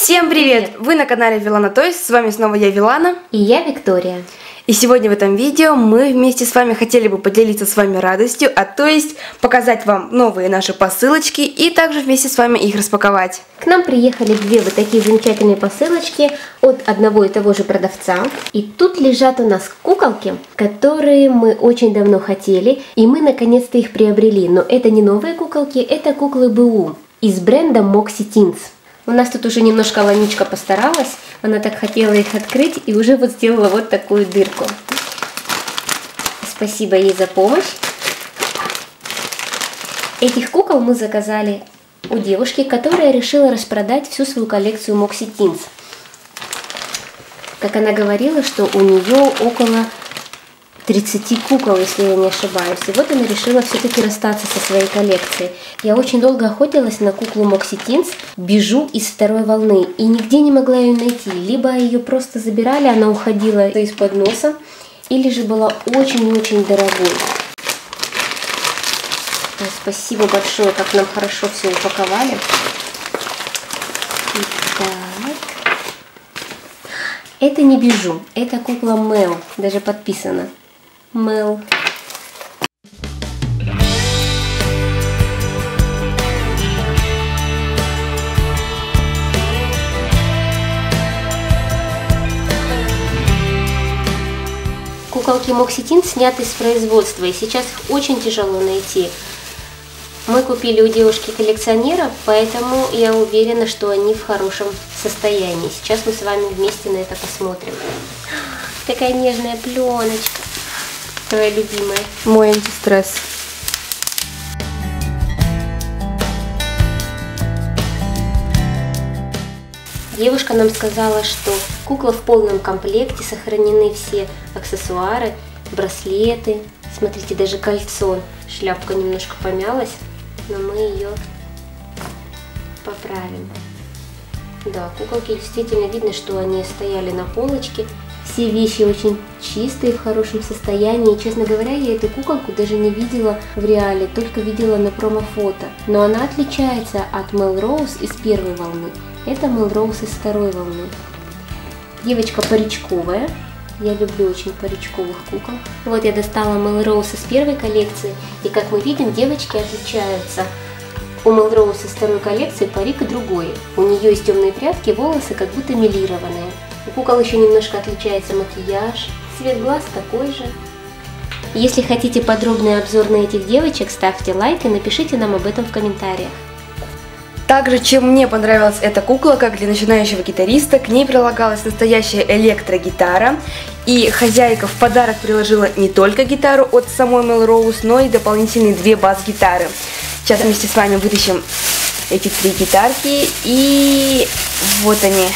Всем привет! Вы на канале Вилана Тойс, с вами снова я, Вилана. И я, Виктория. И сегодня в этом видео мы вместе с вами хотели бы поделиться с вами радостью, а то есть показать вам новые наши посылочки и также вместе с вами их распаковать. К нам приехали две вот такие замечательные посылочки от одного и того же продавца. И тут лежат у нас куколки, которые мы очень давно хотели, и мы наконец-то их приобрели. Но это не новые куколки, это куклы БУ из бренда Мокси Тинз. У нас тут уже немножко Ланичка постаралась, она так хотела их открыть и уже вот сделала вот такую дырку. Спасибо ей за помощь. Этих кукол мы заказали у девушки, которая решила распродать всю свою коллекцию Мокси Тинз. Как она говорила, что у нее около 30 кукол, если я не ошибаюсь. И вот она решила все-таки расстаться со своей коллекцией. Я очень долго охотилась на куклу Мокси Тинз Бижу из второй волны. И нигде не могла ее найти. Либо ее просто забирали, она уходила из-под носа. Или же была очень-очень дорогой. Ой, спасибо большое, как нам хорошо все упаковали. Итак. Это не Бижу, это кукла Мэл. Даже подписано. Мэл. Куколки Мокси Тинз сняты с производства, и сейчас их очень тяжело найти. Мы купили у девушки коллекционера, поэтому я уверена, что они в хорошем состоянии. Сейчас мы с вами вместе на это посмотрим. Такая нежная пленочка. Твоя любимая. Мой антистресс. Девушка нам сказала, что кукла в полном комплекте, сохранены все аксессуары, браслеты. Смотрите, даже кольцо. Шляпка немножко помялась, но мы ее поправим. Да, куколки действительно видно, что они стояли на полочке. Все вещи очень чистые, в хорошем состоянии. Честно говоря, я эту куколку даже не видела в реале, только видела на промо-фото. Но она отличается от Мелроуз из первой волны. Это Мелроуз из второй волны. Девочка паричковая. Я люблю очень паричковых кукол. Вот я достала Мелроуз из первой коллекции. И как мы видим, девочки отличаются. У Мелроуз из второй коллекции парик другой. У нее есть темные прядки, волосы как будто мелированные. У кукол еще немножко отличается макияж, цвет глаз такой же. Если хотите подробный обзор на этих девочек, ставьте лайк и напишите нам об этом в комментариях. Также, чем мне понравилась эта кукла, как для начинающего гитариста, к ней прилагалась настоящая электрогитара. И хозяйка в подарок приложила не только гитару от самой Мелроуз, но и дополнительные две бас-гитары. Сейчас вместе с вами вытащим эти три гитарки. И вот они.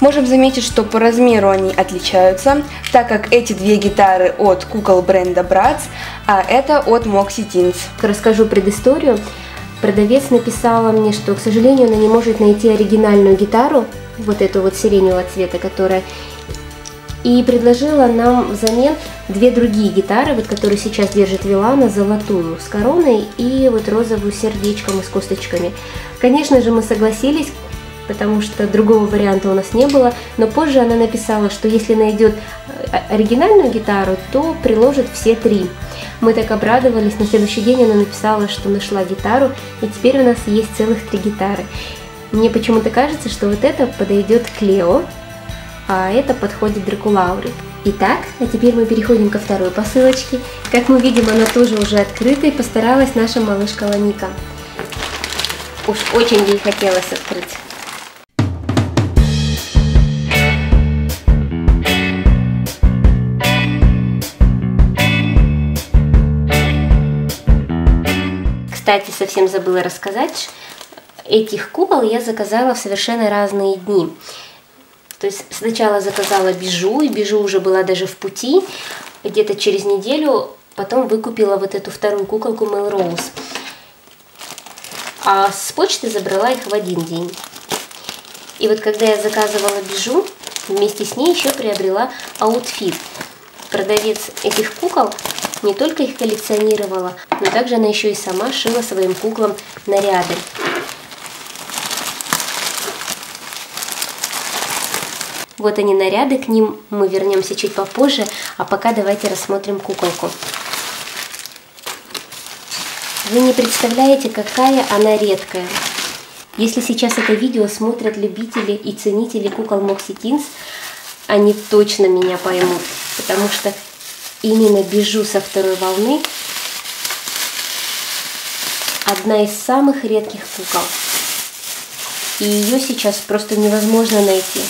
Можем заметить, что по размеру они отличаются, так как эти две гитары от кукол бренда Братс, а это от Мокси Тинз. Расскажу предысторию. Продавец написала мне, что, к сожалению, она не может найти оригинальную гитару, вот эту вот сиреневого цвета, которая... И предложила нам взамен две другие гитары, вот которые сейчас держит Вилана, золотую с короной и вот розовую с сердечком и с косточками. Конечно же, мы согласились, потому что другого варианта у нас не было, но позже она написала, что если найдет оригинальную гитару, то приложит все три. Мы так обрадовались, на следующий день она написала, что нашла гитару, и теперь у нас есть целых три гитары. Мне почему-то кажется, что вот это подойдет Клео, а это подходит Дракулаури. Итак, а теперь мы переходим ко второй посылочке. Как мы видим, она тоже уже открыта, и постаралась наша малышка Ланика. Уж очень ей хотелось открыть. Кстати, совсем забыла рассказать, этих кукол я заказала в совершенно разные дни. То есть сначала заказала Бижу, и Бижу уже была даже в пути, где-то через неделю, потом выкупила вот эту вторую куколку Мелроуз. А с почты забрала их в один день. И вот когда я заказывала Бижу, вместе с ней еще приобрела аутфит. Продавец этих кукол не только их коллекционировала, но также она еще и сама шила своим куклам наряды. Вот они наряды, к ним мы вернемся чуть попозже, а пока давайте рассмотрим куколку. Вы не представляете, какая она редкая. Если сейчас это видео смотрят любители и ценители кукол Мокси Тинз, они точно меня поймут, потому что именно Бижу со второй волны одна из самых редких кукол. И ее сейчас просто невозможно найти.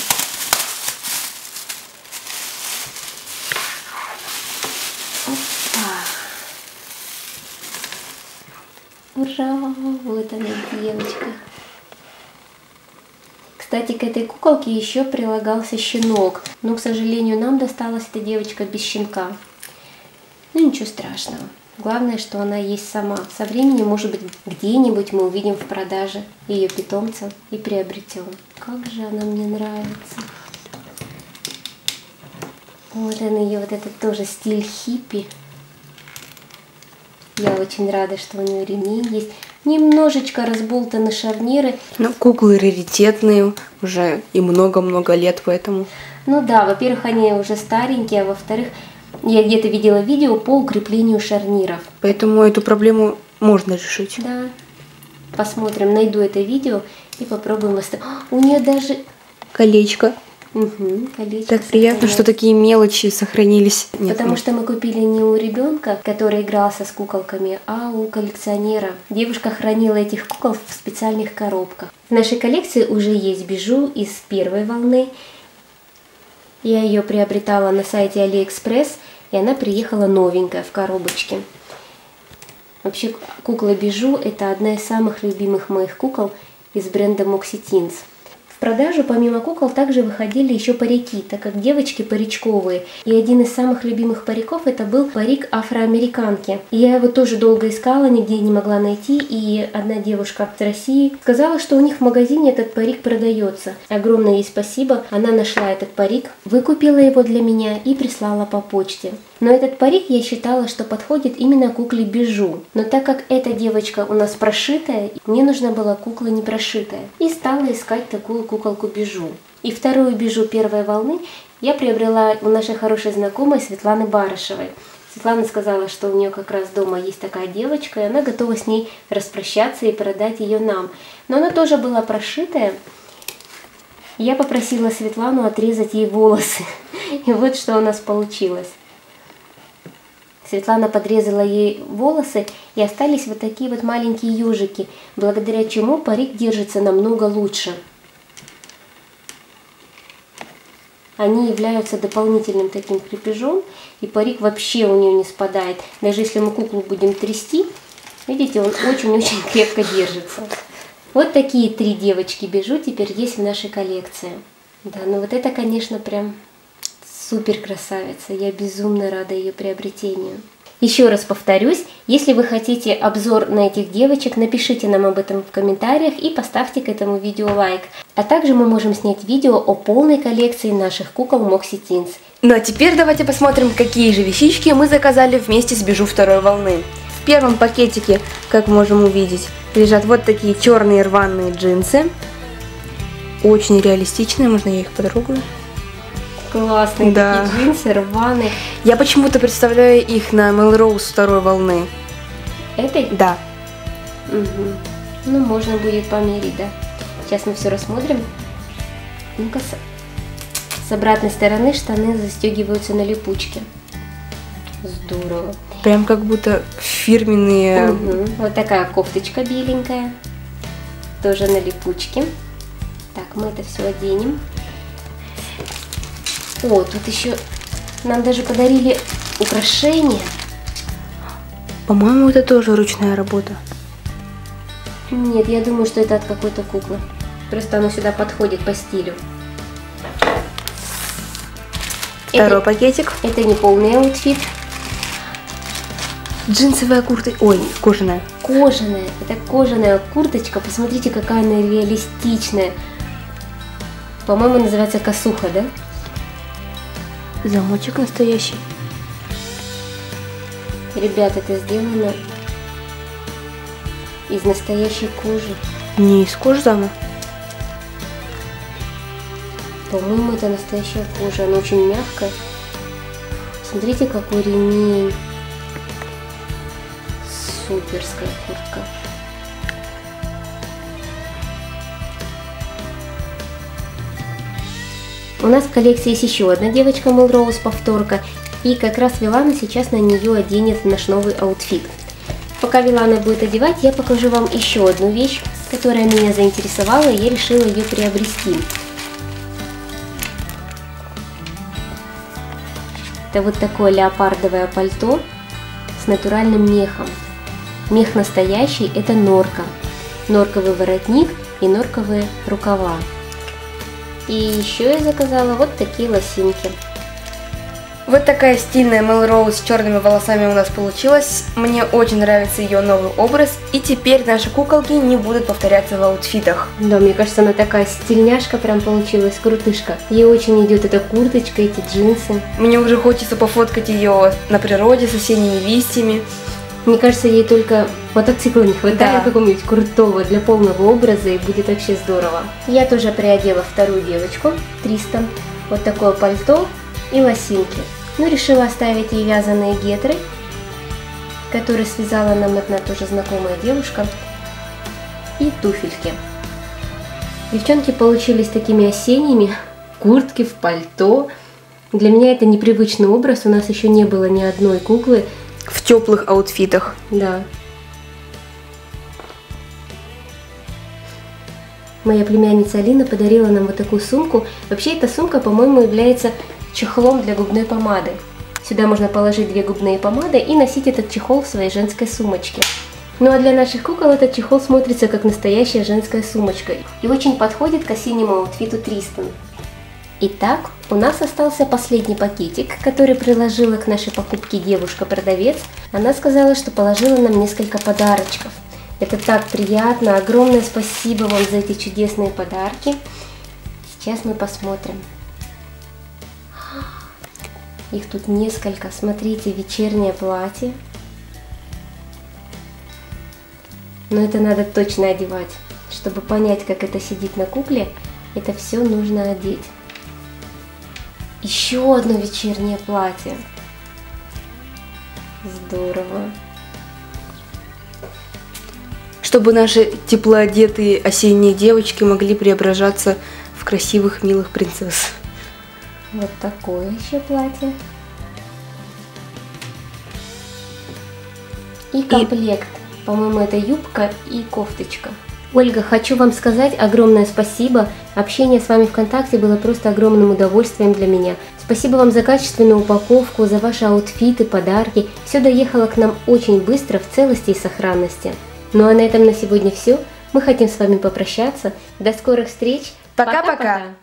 Опа. Ура! Вот она, девочка. Кстати, к этой куколке еще прилагался щенок. Но, к сожалению, нам досталась эта девочка без щенка. Ну, ничего страшного. Главное, что она есть сама. Со временем, может быть, где-нибудь мы увидим в продаже ее питомца и приобретем. Как же она мне нравится. Вот она ее, вот этот тоже стиль хиппи. Я очень рада, что у нее ремень есть. Немножечко разболтаны шарниры. Ну, куклы раритетные уже и много-много лет, поэтому... Ну да, во-первых, они уже старенькие, а во-вторых... Я где-то видела видео по укреплению шарниров. Поэтому эту проблему можно решить. Да. Посмотрим, найду это видео и попробуем восстановить. У нее даже... Колечко. Угу, колечко. Так приятно, что такие мелочи сохранились. Нет, потому что мы купили не у ребенка, который игрался с куколками, а у коллекционера. Девушка хранила этих кукол в специальных коробках. В нашей коллекции уже есть бижу из первой волны. Я ее приобретала на сайте Алиэкспресс, и она приехала новенькая в коробочке. Вообще, кукла Бижу – это одна из самых любимых моих кукол из бренда Мокси Тинз. В продажу помимо кукол также выходили еще парики, так как девочки паричковые. И один из самых любимых париков – это был парик афроамериканки. И я его тоже долго искала, нигде не могла найти, и одна девушка с России сказала, что у них в магазине этот парик продается. Огромное ей спасибо, она нашла этот парик, выкупила его для меня и прислала по почте. Но этот парик я считала, что подходит именно кукле Бижу. Но так как эта девочка у нас прошитая, мне нужна была кукла не прошитая. И стала искать такую куколку Бижу. И вторую Бижу первой волны я приобрела у нашей хорошей знакомой Светланы Барышевой. Светлана сказала, что у нее как раз дома есть такая девочка, и она готова с ней распрощаться и продать ее нам. Но она тоже была прошитая. Я попросила Светлану отрезать ей волосы. И вот что у нас получилось. Светлана подрезала ей волосы, и остались вот такие вот маленькие ежики, благодаря чему парик держится намного лучше. Они являются дополнительным таким крепежом, и парик вообще у нее не спадает. Даже если мы куклу будем трясти, видите, он очень-очень крепко держится. Вот такие три девочки Бижу теперь есть в нашей коллекции. Да, ну вот это, конечно, прям... Супер красавица, я безумно рада ее приобретению. Еще раз повторюсь, если вы хотите обзор на этих девочек, напишите нам об этом в комментариях и поставьте к этому видео лайк. А также мы можем снять видео о полной коллекции наших кукол Мокси Тинз. Ну а теперь давайте посмотрим, какие же вещички мы заказали вместе с Бижу второй волны. В первом пакетике, как можем увидеть, лежат вот такие черные рваные джинсы. Очень реалистичные, можно я их потрогаю? Классные, да. Такие джинсы, рваные. Я почему-то представляю их на Мелроуз второй волны. Этой? Да. Угу. Ну, можно будет померить, да. Сейчас мы все рассмотрим. Ну-ка, с обратной стороны штаны застегиваются на липучке. Здорово. Прям как будто фирменные. Угу. Вот такая кофточка беленькая. Тоже на липучке. Так, мы это все оденем. О, тут еще нам даже подарили украшения. По-моему, это тоже ручная работа. Нет, я думаю, что это от какой-то куклы. Просто оно сюда подходит по стилю. Второй пакетик. Это не полный аутфит. Джинсовая курточка. Ой, кожаная. Кожаная. Это кожаная курточка. Посмотрите, какая она реалистичная. По-моему, называется косуха, да? Замочек настоящий. Ребят, это сделано из настоящей кожи. Не из кожзама. По-моему, это настоящая кожа, она очень мягкая. Смотрите, какой ремень. Суперская куртка. У нас в коллекции есть еще одна девочка Мелроуз, повторка. И как раз Вилана сейчас на нее оденет наш новый аутфит. Пока Вилана будет одевать, я покажу вам еще одну вещь, которая меня заинтересовала, и я решила ее приобрести. Это вот такое леопардовое пальто с натуральным мехом. Мех настоящий, это норка. Норковый воротник и норковые рукава. И еще я заказала вот такие лосинки. Вот такая стильная Мелроуз с черными волосами у нас получилась. Мне очень нравится ее новый образ. И теперь наши куколки не будут повторяться в аутфитах. Да, мне кажется, она такая стильняшка прям получилась, крутышка. Ей очень идет эта курточка, эти джинсы. Мне уже хочется пофоткать ее на природе с осенними листьями. Мне кажется, ей только мотоцикла не хватает, да, какого-нибудь крутого для полного образа, и будет вообще здорово. Я тоже приодела вторую девочку, Тристен. Вот такое пальто и лосинки. Но решила оставить ей вязаные гетры, которые связала нам одна тоже знакомая девушка, и туфельки. Девчонки получились такими осенними, куртки в пальто. Для меня это непривычный образ, у нас еще не было ни одной куклы в теплых аутфитах. Да. Моя племянница Алина подарила нам вот такую сумку. Вообще эта сумка, по-моему, является чехлом для губной помады. Сюда можно положить две губные помады и носить этот чехол в своей женской сумочке. Ну а для наших кукол этот чехол смотрится как настоящая женская сумочка и очень подходит к осеннему аутфиту Тристен. Итак, у нас остался последний пакетик, который приложила к нашей покупке девушка-продавец. Она сказала, что положила нам несколько подарочков. Это так приятно! Огромное спасибо вам за эти чудесные подарки. Сейчас мы посмотрим. Их тут несколько. Смотрите, вечернее платье. Но это надо точно одевать. Чтобы понять, как это сидит на кукле, это все нужно одеть. Еще одно вечернее платье. Здорово. Чтобы наши теплоодетые осенние девочки могли преображаться в красивых, милых принцесс. Вот такое еще платье. И комплект. По-моему, это юбка и кофточка. Ольга, хочу вам сказать огромное спасибо. Общение с вами ВКонтакте было просто огромным удовольствием для меня. Спасибо вам за качественную упаковку, за ваши аутфиты, подарки. Все доехало к нам очень быстро, в целости и сохранности. Ну а на этом на сегодня все. Мы хотим с вами попрощаться. До скорых встреч. Пока-пока!